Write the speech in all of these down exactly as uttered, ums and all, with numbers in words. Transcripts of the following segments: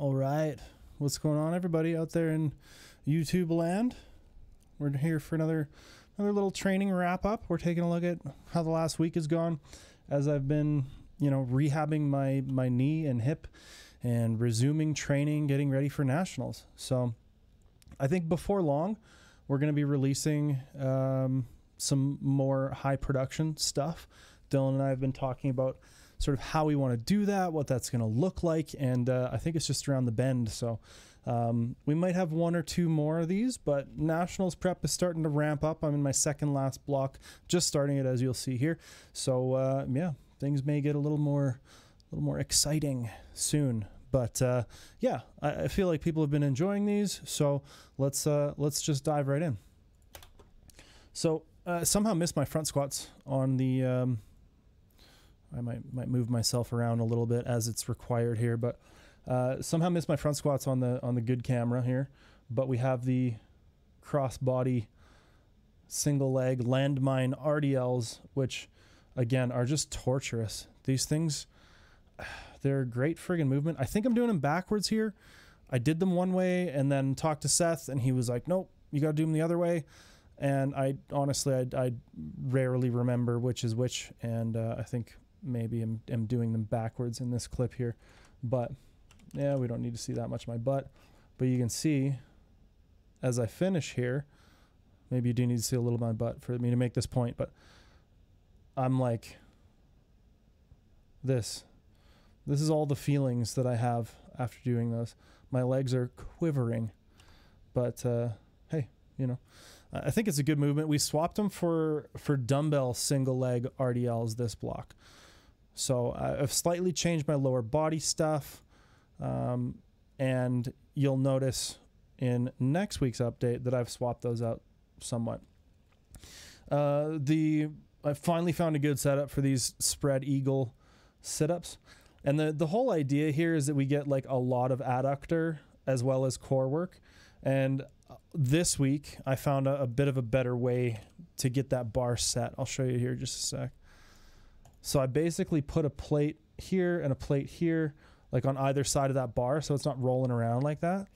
All right, what's going on, everybody out there in YouTube land? We're here for another another little training wrap up. We're taking a look at how the last week has gone, as I've been, you know, rehabbing my my knee and hip, and resuming training, getting ready for nationals. So, I think before long, we're going to be releasing um, some more high production stuff. Dylan and I have been talking about sort of how we want to do that, what that's going to look like, and uh, I think it's just around the bend. So um, we might have one or two more of these, but Nationals prep is starting to ramp up. I'm in my second last block, just starting it, as you'll see here. So uh, yeah, things may get a little more, a little more exciting soon. But uh, yeah, I, I feel like people have been enjoying these, so let's uh, let's just dive right in. So uh, somehow missed my front squats on the. Um, I might might move myself around a little bit as it's required here, but uh, somehow missed my front squats on the on the good camera here. But we have the cross body single leg landmine R D Ls, which again are just torturous. These things, they're a great friggin' movement. I think I'm doing them backwards here. I did them one way and then talked to Seth, and he was like, "Nope, you gotta do them the other way." And I honestly, I, I rarely remember which is which, and uh, I think. Maybe I'm, I'm doing them backwards in this clip here, but yeah, we don't need to see that much of my butt. But you can see as I finish here, maybe you do need to see a little of my butt for me to make this point, but I'm like this. This is all the feelings that I have after doing those. My legs are quivering, but uh, hey, you know, I think it's a good movement. We swapped them for, for dumbbell single leg R D Ls this block. So I've slightly changed my lower body stuff, um, and you'll notice in next week's update that I've swapped those out somewhat. Uh, the I finally found a good setup for these spread eagle sit-ups, and the the whole idea here is that we get like a lot of adductor as well as core work, and this week I found a, a bit of a better way to get that bar set. I'll show you here just a sec. So I basically put a plate here and a plate here, like on either side of that bar, so it's not rolling around like that.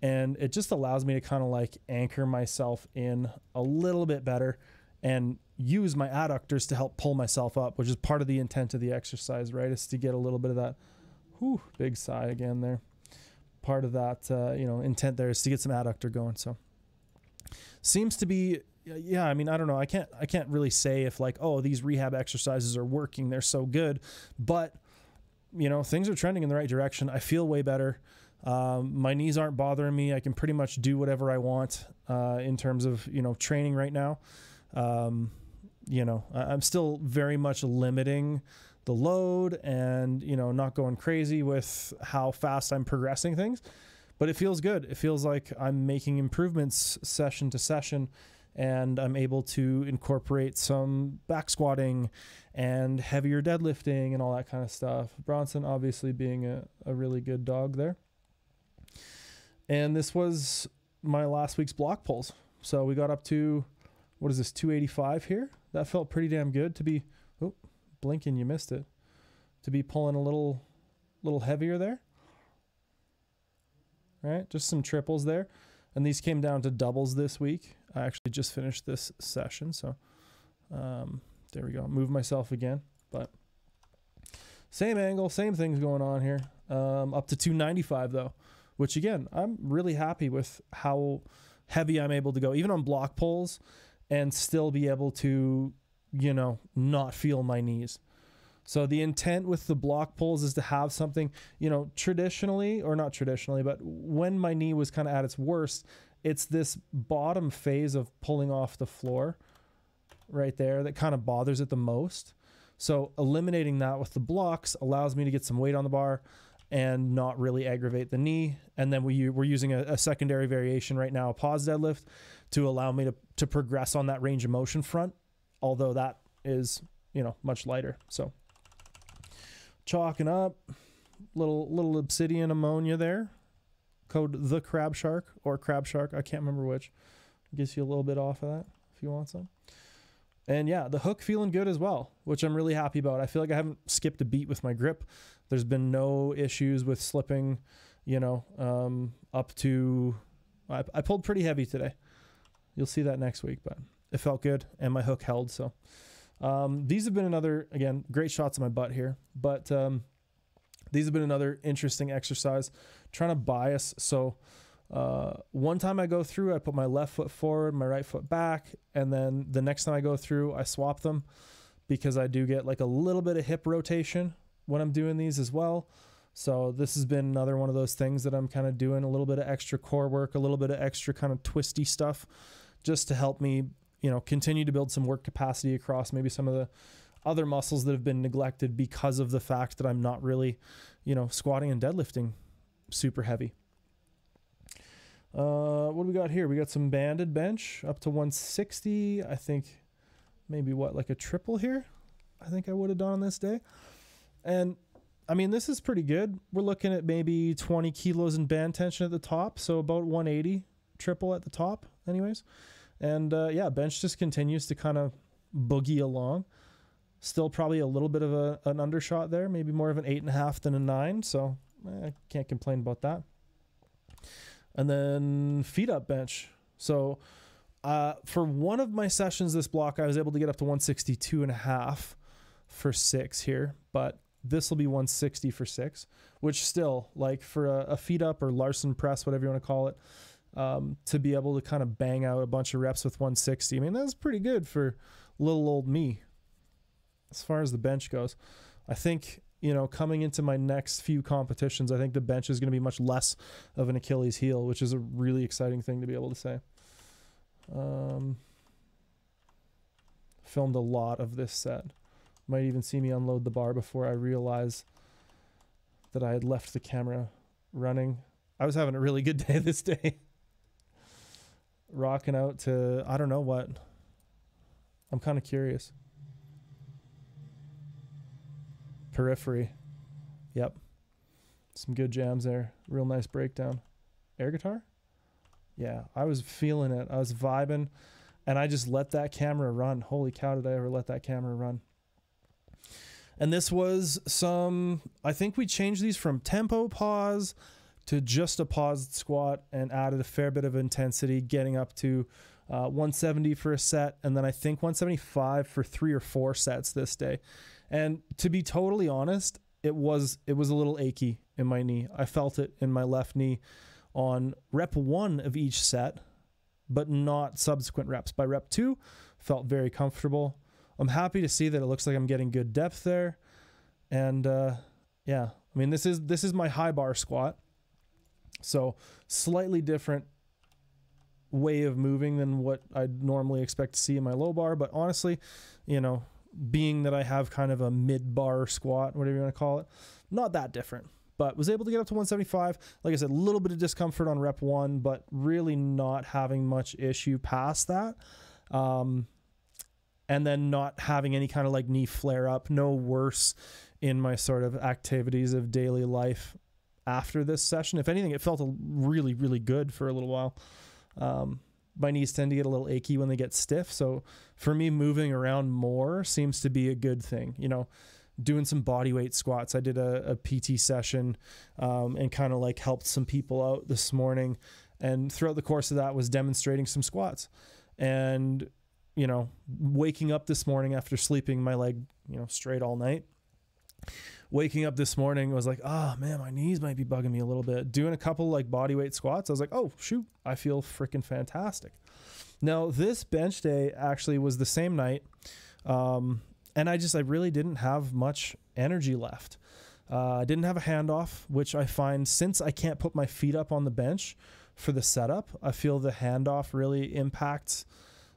And it just allows me to kind of like anchor myself in a little bit better and use my adductors to help pull myself up, which is part of the intent of the exercise, right? Is to get a little bit of that, whew, big sigh again there. Part of that, uh, you know, intent there is to get some adductor going. So seems to be... Yeah, I mean, I don't know. I can't I can't really say if like, oh, these rehab exercises are working. They're so good. But, you know, things are trending in the right direction. I feel way better. Um, my knees aren't bothering me. I can pretty much do whatever I want uh, in terms of, you know, training right now. Um, you know, I'm still very much limiting the load and, you know, not going crazy with how fast I'm progressing things. But it feels good. It feels like I'm making improvements session to session. And I'm able to incorporate some back squatting and heavier deadlifting and all that kind of stuff. Bronson obviously being a, a really good dog there. And this was my last week's block pulls. So we got up to, what is this, two eighty-five here? That felt pretty damn good to be, oh, blinking, you missed it. To be pulling a little, little heavier there. Right, just some triples there. And these came down to doubles this week. I actually just finished this session, so um, there we go. Move myself again, but same angle, same things going on here. Um, up to two ninety-five though, which again, I'm really happy with how heavy I'm able to go, even on block pulls, and still be able to, you know, not feel my knees. So the intent with the block pulls is to have something, you know, traditionally, or not traditionally, but when my knee was kind of at its worst, it's this bottom phase of pulling off the floor right there that kind of bothers it the most. So eliminating that with the blocks allows me to get some weight on the bar and not really aggravate the knee. And then we, we're using a, a secondary variation right now, a pause deadlift, to allow me to, to progress on that range of motion front, although that is, you know, much lighter. So chalking up, little, little obsidian ammonia there. Code the KRABSHARK or KRABSHARK, I can't remember which. Gives you a little bit off of that if you want some. And yeah, the hook feeling good as well, which I'm really happy about. I feel like I haven't skipped a beat with my grip. There's been no issues with slipping you know, um, up to, I, I pulled pretty heavy today. You'll see that next week, but it felt good and my hook held. So um, these have been another, again, great shots in my butt here, but um, these have been another interesting exercise, trying to bias. So uh, one time I go through, I put my left foot forward, my right foot back. And then the next time I go through, I swap them, because I do get like a little bit of hip rotation when I'm doing these as well. So this has been another one of those things that I'm kind of doing a little bit of extra core work, a little bit of extra kind of twisty stuff, just to help me, you know, continue to build some work capacity across maybe some of the other muscles that have been neglected because of the fact that I'm not really, you know, squatting and deadlifting super heavy. Uh, what do we got here? We got some banded bench up to one sixty. I think maybe what, like a triple here? I think I would have done on this day. And I mean, this is pretty good. We're looking at maybe twenty kilos in band tension at the top. So about one eighty triple at the top anyways. And uh, yeah, bench just continues to kind of boogie along. Still probably a little bit of a, an undershot there, maybe more of an eight and a half than a nine. So I eh, can't complain about that. And then feet up bench. So uh, for one of my sessions this block, I was able to get up to one sixty-two and a half for six here, but this will be one sixty for six, which still, like, for a, a feet up or Larson press, whatever you want to call it, um, to be able to kind of bang out a bunch of reps with one sixty. I mean, that's pretty good for little old me as far as the bench goes. I think, you know, coming into my next few competitions, I think the bench is going to be much less of an Achilles heel, which is a really exciting thing to be able to say. Um, filmed a lot of this set. Might even see me unload the bar before I realize that I had left the camera running. I was having a really good day this day. Rocking out to, I don't know what. I'm kind of curious. Periphery. Yep. Some good jams there. Real nice breakdown. Air guitar? Yeah, I was feeling it. I was vibing, and I just let that camera run. Holy cow, did I ever let that camera run. And this was some, I think we changed these from tempo pause to just a paused squat and added a fair bit of intensity, getting up to uh, one seventy for a set. And then I think one seventy-five for three or four sets this day. And to be totally honest, it was, it was a little achy in my knee. I felt it in my left knee on rep one of each set, but not subsequent reps. By rep two, felt very comfortable. I'm happy to see that it looks like I'm getting good depth there. And uh, yeah, I mean, this is, this is my high bar squat. So slightly different way of moving than what I'd normally expect to see in my low bar. But honestly, you know, being that I have kind of a mid bar squat, whatever you want to call it, not that different, but was able to get up to one seventy-five. Like I said, a little bit of discomfort on rep one, but really not having much issue past that. Um, And then not having any kind of like knee flare up, no worse in my sort of activities of daily life after this session. If anything, it felt really, really good for a little while. Um, my knees tend to get a little achy when they get stiff. So for me, moving around more seems to be a good thing. You know, doing some body weight squats. I did a, a P T session um, and kind of like helped some people out this morning. And throughout the course of that was demonstrating some squats. And you know, waking up this morning after sleeping my leg, you know, straight all night, waking up this morning was like, oh man, my knees might be bugging me a little bit. Doing a couple like body weight squats, I was like, oh shoot, I feel freaking fantastic. Now this bench day actually was the same night. Um, and I just, I really didn't have much energy left. Uh, I didn't have a handoff, which I find, since I can't put my feet up on the bench for the setup, I feel the handoff really impacts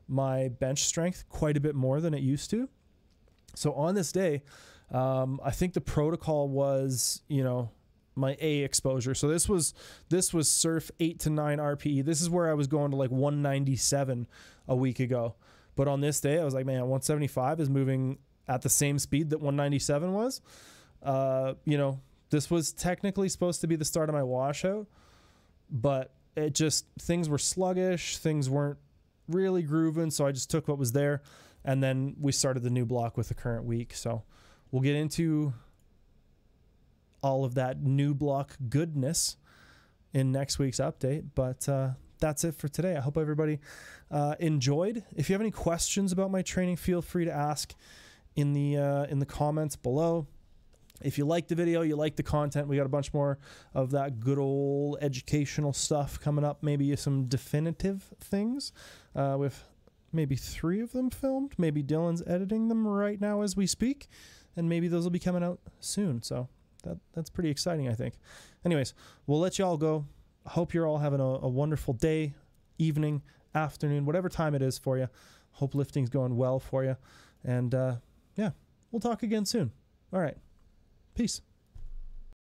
my bench strength quite a bit more than it used to. So on this day, um, I think the protocol was, you know, my A exposure. So this was, this was surf eight to nine R P E. This is where I was going to like one ninety-seven a week ago. But on this day, I was like, man, one seventy-five is moving at the same speed that one ninety-seven was. Uh, you know, this was technically supposed to be the start of my washout, but it just, things were sluggish. Things weren't really grooving, so I just took what was there, and then we started the new block with the current week. So we'll get into all of that new block goodness in next week's update. But uh, that's it for today. I hope everybody uh, enjoyed. If you have any questions about my training, feel free to ask in the uh, in the comments below. If you like the video, you like the content, we got a bunch more of that good old educational stuff coming up. Maybe some definitive things uh, with maybe three of them filmed. Maybe Dylan's editing them right now as we speak. And maybe those will be coming out soon. So that, that's pretty exciting, I think. Anyways, we'll let you all go. Hope you're all having a, a wonderful day, evening, afternoon, whatever time it is for you. Hope lifting's going well for you. And uh, yeah, we'll talk again soon. All right. Peace.